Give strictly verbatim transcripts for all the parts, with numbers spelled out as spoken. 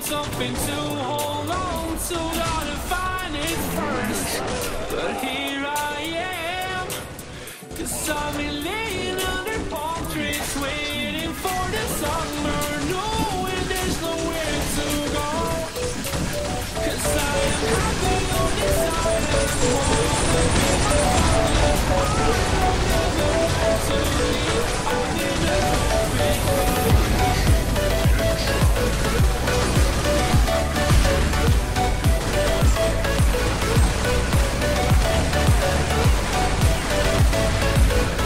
found something to hold on, so gotta find it first. But here I am, 'cause I'm in laying under palm trees, waiting for the summer, knowing there's nowhere to go. 'Cause I am happy on this island, wanting to be I didn't know it.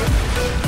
We'll be right back.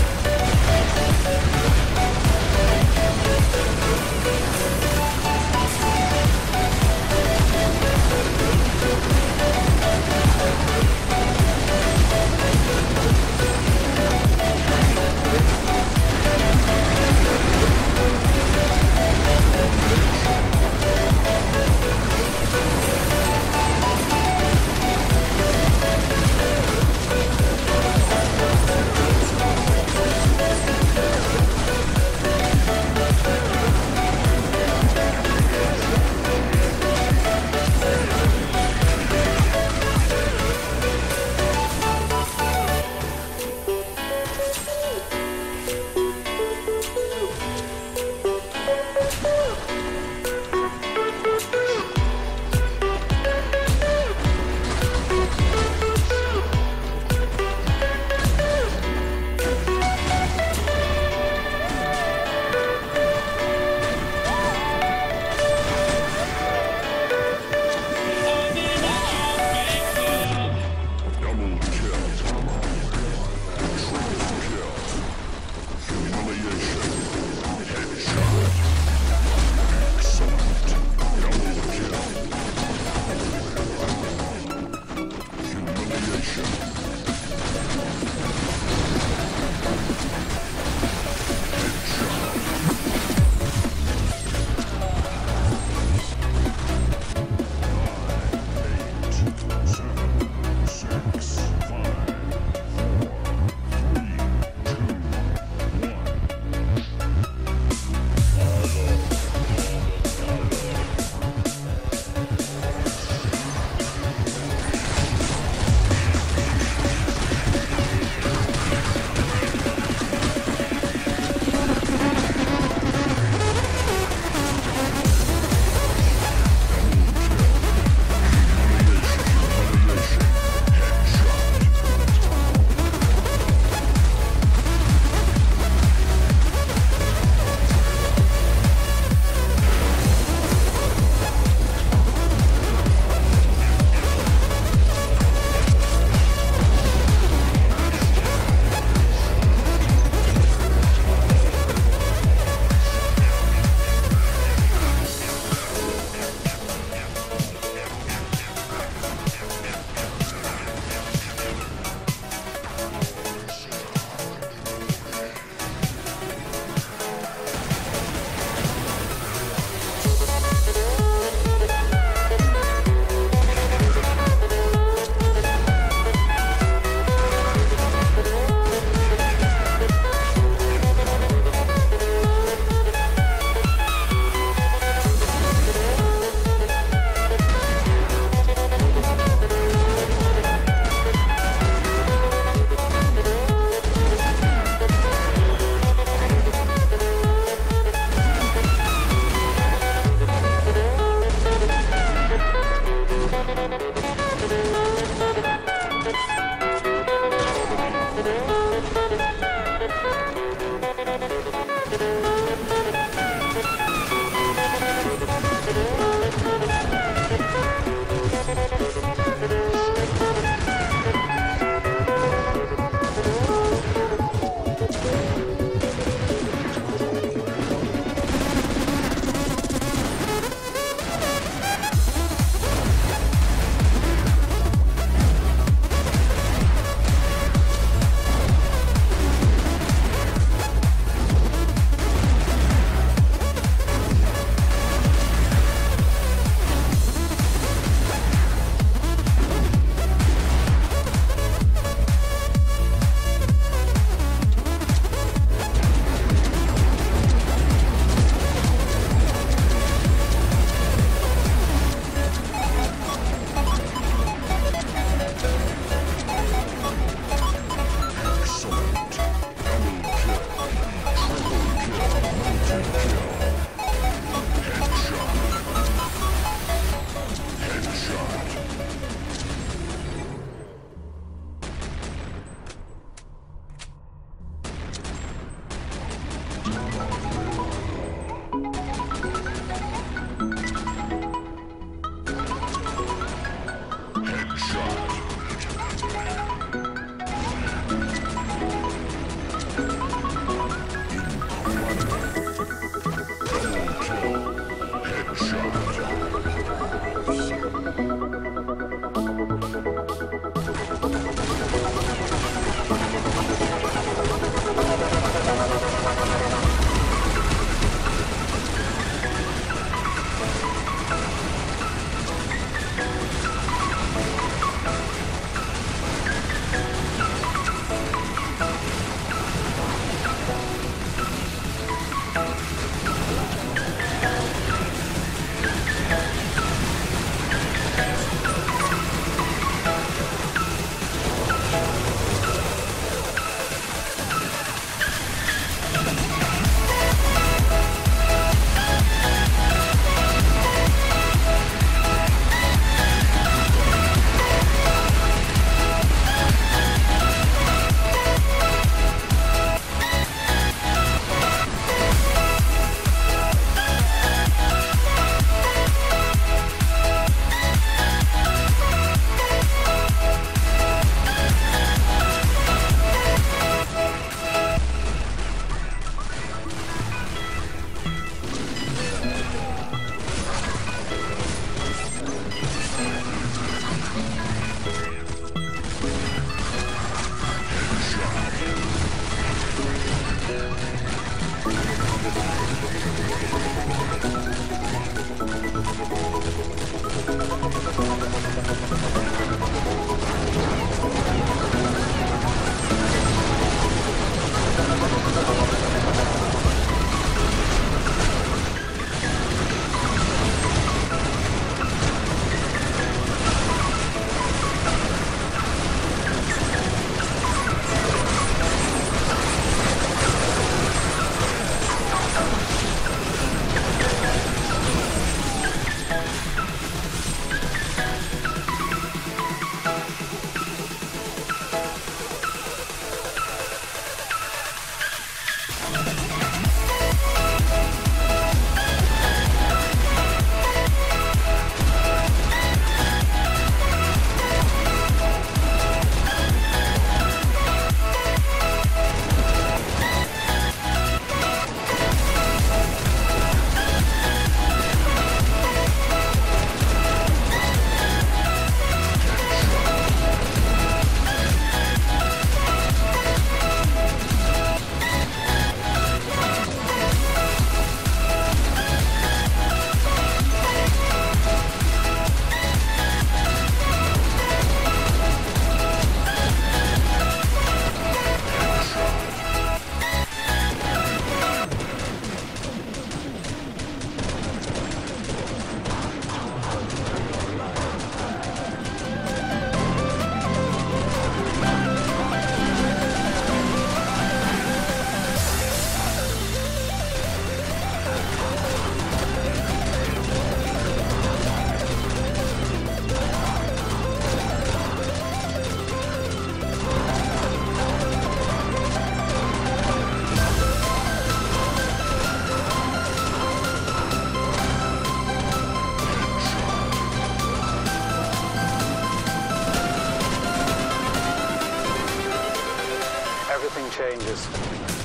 everything changes.